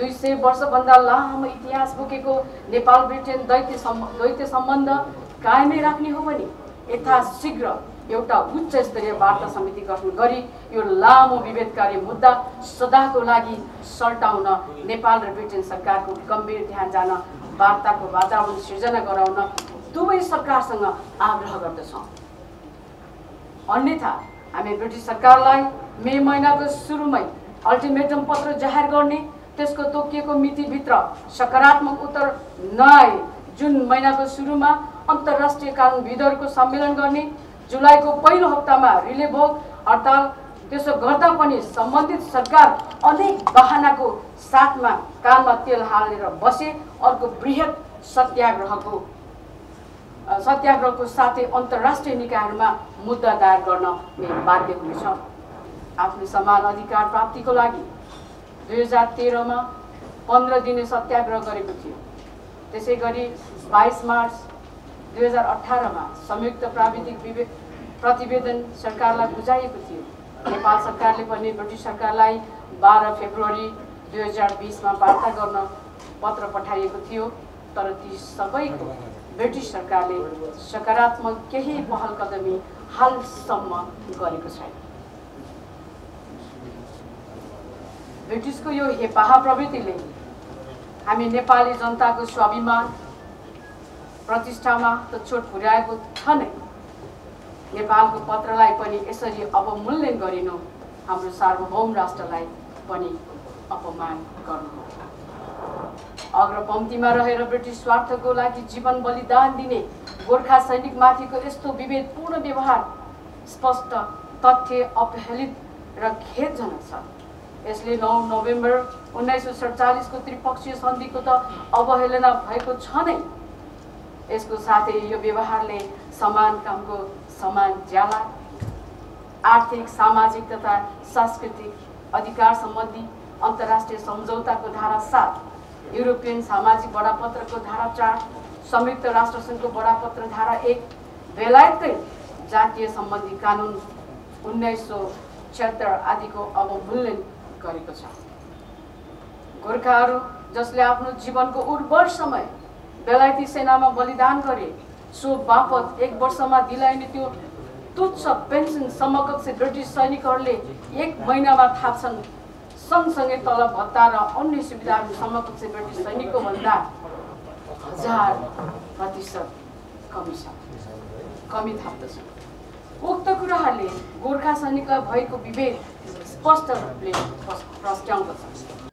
200 वर्षभन्दा लामो इतिहास बोकेको नेपाल ब्रिटेन दैत्य सम्बन्ध कायमै राख्ने हो भने यथाशीघ्र एउटा उच्च स्तरीय वार्ता समिति गठन गरी यो लामो विभेदकारी मुद्दा सदाको लागि सल्टाउन नेपाल र ब्रिटेन सरकारको गम्भीर ध्यान जान वार्ताको वातावरण सृजना गराउन दुवै सरकारसँग आग्रह गर्दछौं। अन्यथा हामी ब्रिटिश सरकारलाई मे महिनाको सुरुमै अल्टिमेटम पत्र जाहेर गर्ने, त्यसको तोकिएको मितिभित्र सकारात्मक उत्तर नआए जुन महिनाको सुरुमा अन्तर्राष्ट्रिय कानुनविदहरूको सम्मेलन गर्ने, जुलाईको पहिलो हप्तामा रिले भोग हडताल, त्यसो गर्दा पनि सम्बन्धित सरकार अनेक बहानाको साथमा कानमा तेल हालेर बसे अर्को बृहत सत्याग्रहको साथै अन्तर्राष्ट्रिय निकायहरूमा मुद्दा दायर गर्न बाध्य हुनेछ। आफ्नो समान अधिकार प्राप्तिको लागि 2013 मा 15 दिने सत्याग्रह गरेको थियो। त्यसैगरी 22 मार्च 2018 मा संयुक्त प्राविधिक प्रतिवेदन सरकारलाई बुझाइएको थियो। नेपाल सरकारले पनि ब्रिटिस सरकारलाई 12 फेब्रुअरी 2020 मा वार्ता गर्न पत्र पठाइएको थियो, तर ती सबैको ब्रिटिस सरकारले सकारात्मक केही पहल कदमी हालसम्म गरेको छैन। ब्रिटिसको यो हेपाहा प्रवृत्तिले हामी नेपाली जनताको स्वाभिमान प्रतिष्ठामा त चोट पुर्याएको छ नै। नेपालको पत्रलाई पनि यसरी अवमूल्यन गरिनु हाम्रो सार्वभौम राष्ट्रलाई पनि अपमान गर्नु हो। अग्रपङ्क्तिमा रहेर ब्रिटिस स्वार्थको लागि जीवन बलिदान दिने गोर्खा सैनिकमाथिको यस्तो विभेदपूर्ण व्यवहार स्पष्ट, तथ्य अपहेलित र खेदजनक छ। यसले 9 नोभेम्बर 1947 को त्रिपक्षीय सन्धिको त अवहेलना भएको छ नै। यसको साथै यो व्यवहारले समान कामको समान ज्याला, आर्थिक, सामाजिक तथा सांस्कृतिक अधिकार सम्बन्धी अन्तर्राष्ट्रिय सम्झौताको धारा 7, युरोपियन सामाजिक बडापत्रको धारा 4, संयुक्त राष्ट्रसङ्घको बडापत्र धारा 1, बेलायतकै जातीय सम्बन्धी कानुन 1976 आदिको अवमूल्यन गरेको छ। गोर्खाहरू जसले आफ्नो जीवनको उर्वर समय बेलायती सेनामा बलिदान गरे, सो बापत 1 वर्षमा दिलाइने त्यो तुच्छ पेन्सन समकक्ष ब्रिटिस सैनिकहरूले 1 महिनामा थाप्छन्। सँगसँगै तलब भत्ता र अन्य सुविधाहरू समकक्ष ब्रिटिस सैनिकको भन्दा 1000% कमी थाप्दछ। उक्त कुराहरूले गोर्खा सैनिकलाई भएको विभेद स्पष्ट रूपले प्रस्ट्याउँदछ।